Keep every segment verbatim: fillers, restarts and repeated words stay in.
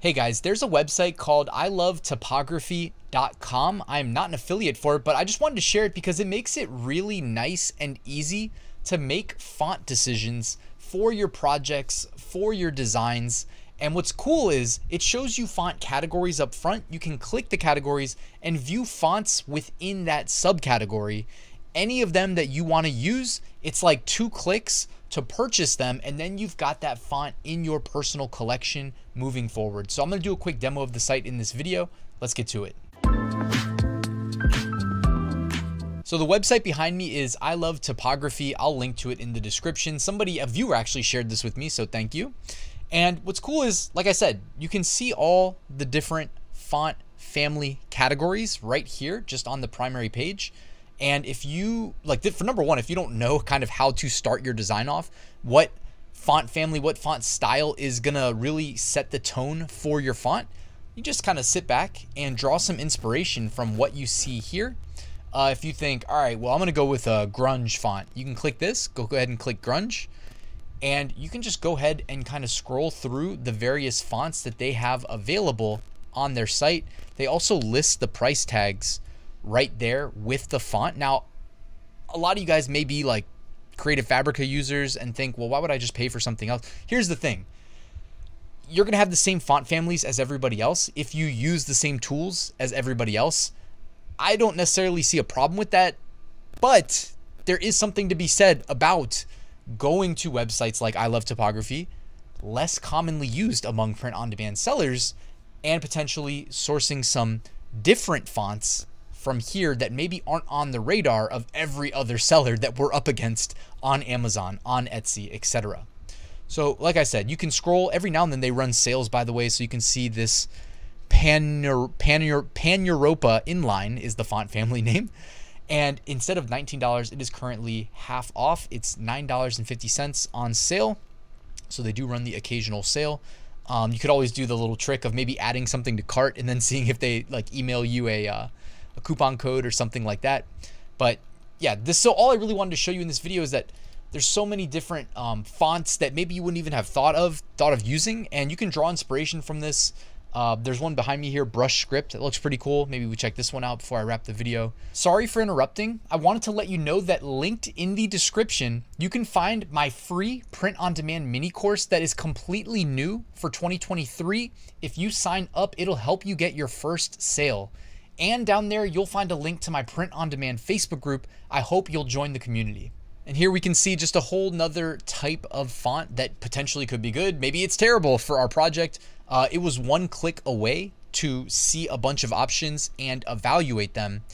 Hey guys, there's a website called i love typography dot com. I'm not an affiliate for it, but I just wanted to share it because it makes it really nice and easy to make font decisions for your projects, for your designs. And what's cool is it shows you font categories up front. You can click the categories and view fonts within that subcategory. Any of them that you want to use, it's like two clicks to purchase them, and then you've got that font in your personal collection moving forward. So I'm gonna do a quick demo of the site in this video. Let's get to it. So the website behind me is I Love Typography. I'll link to it in the description. Somebody, a viewer actually shared this with me, so thank you. And what's cool is, like I said, you can see all the different font family categories right here, just on the primary page. And if you like, for number one, if you don't know kind of how to start your design off, what font family, what font style is gonna really set the tone for your font, you just kind of sit back and draw some inspiration from what you see here. Uh, if you think, all right, well, I'm gonna go with a grunge font, you can click this, go, go ahead and click grunge. And you can just go ahead and kind of scroll through the various fonts that they have available on their site. They also list the price tags right there with the font. Now, a lot of you guys may be like Creative Fabrica users and think, well, why would I just pay for something else? Here's the thing. You're going to have the same font families as everybody else if you use the same tools as everybody else. I don't necessarily see a problem with that, but there is something to be said about going to websites like I Love Typography, less commonly used among print-on-demand sellers, and potentially sourcing some different fonts from here that maybe aren't on the radar of every other seller that we're up against on Amazon, on Etsy, et cetera. So like I said, you can scroll. Every now and then they run sales, by the way, so you can see this Pan Europa inline is the font family name. And instead of nineteen dollars, it is currently half off. It's nine dollars and fifty cents on sale. So they do run the occasional sale. Um, you could always do the little trick of maybe adding something to cart and then seeing if they like email you a, uh, a coupon code or something like that. But yeah, this, so all I really wanted to show you in this video is that there's so many different um, fonts that maybe you wouldn't even have thought of, thought of using, and you can draw inspiration from this. Uh, there's one behind me here, Brush Script. It looks pretty cool. Maybe we check this one out before I wrap the video. Sorry for interrupting. I wanted to let you know that linked in the description, you can find my free print-on-demand mini course that is completely new for twenty twenty-three. If you sign up, it'll help you get your first sale. And down there, you'll find a link to my print-on-demand Facebook group. I hope you'll join the community. And here we can see just a whole nother type of font that potentially could be good. Maybe it's terrible for our project. Uh, it was one click away to see a bunch of options and evaluate them.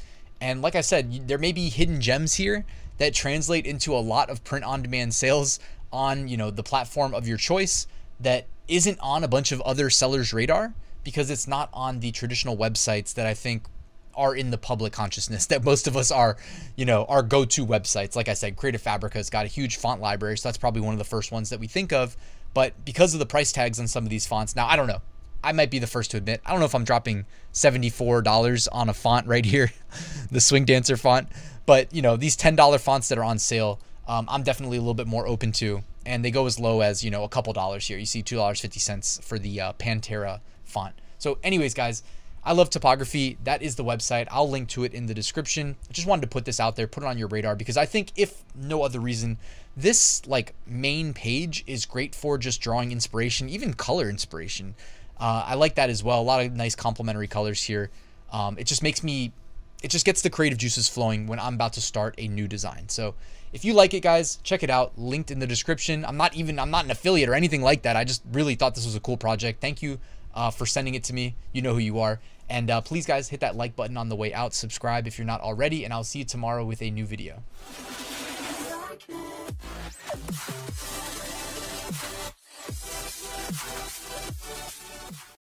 And like I said, there may be hidden gems here that translate into a lot of print-on-demand sales on, you know, the platform of your choice that isn't on a bunch of other sellers' radar because it's not on the traditional websites that I think are in the public consciousness that most of us are, you know, our go-to websites. Like I said, Creative Fabrica has got a huge font library, so that's probably one of the first ones that we think of. But because of the price tags on some of these fonts, now I don't know, I might be the first to admit, I don't know if I'm dropping seventy-four dollars on a font right here, the Swing Dancer font, but you know, these ten dollar fonts that are on sale, um, I'm definitely a little bit more open to, and they go as low as, you know, a couple dollars here. You see two dollars and fifty cents for the uh, Pantera font. So anyways, guys, I Love Typography. That is the website. I'll link to it in the description. I just wanted to put this out there, put it on your radar, because I think if no other reason, this like main page is great for just drawing inspiration, even color inspiration. Uh, I like that as well. A lot of nice complementary colors here. Um, it just makes me, it just gets the creative juices flowing when I'm about to start a new design. So if you like it, guys, check it out. Linked in the description. I'm not even, I'm not an affiliate or anything like that. I just really thought this was a cool project. Thank you uh, for sending it to me. You know who you are. And uh, please, guys, hit that like button on the way out. Subscribe if you're not already, and I'll see you tomorrow with a new video.